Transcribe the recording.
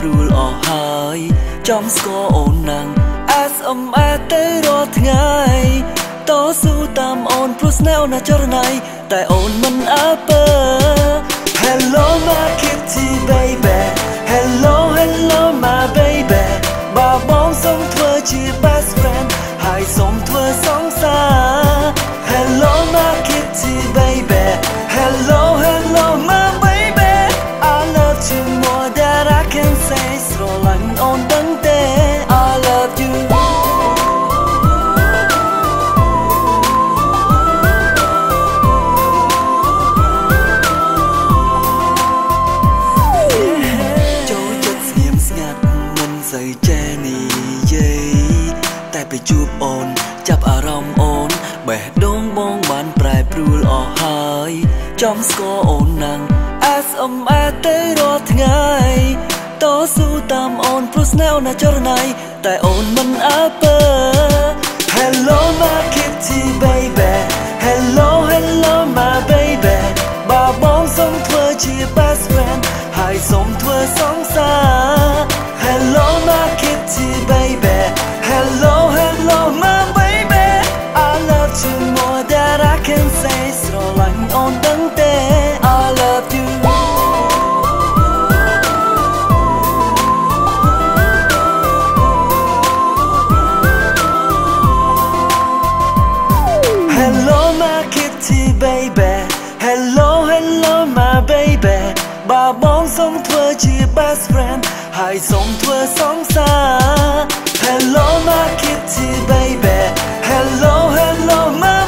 rule or high trong score on nang as om ate rot ngai to su tam on plus now na jornai tai on man up hello my kitty baby hello hello my baby ba bong song thua chi best friend hai song thua song sa hello my kitty baby hello hello my baby I love you more than I can say stroll on dang te I love you Chup on, chap aram on, beh dong bong ban prai prul or hai, chom score on nang, as om ate rot ngai, to su tam on plus now na jornai, tai on man apa. Hello my kitty baby, hello hello my baby, ba bong som thua chia best friend, hai som thua song sa. Hello my kitty baby, hello hello. Hello my baby, I love you more than I can say. So long on dang te, I love you. Hello my kitty baby, hello hello my baby. Ba bong song thua chia best friend, hai song thua song sa. Hello my kitty baby, hello hello my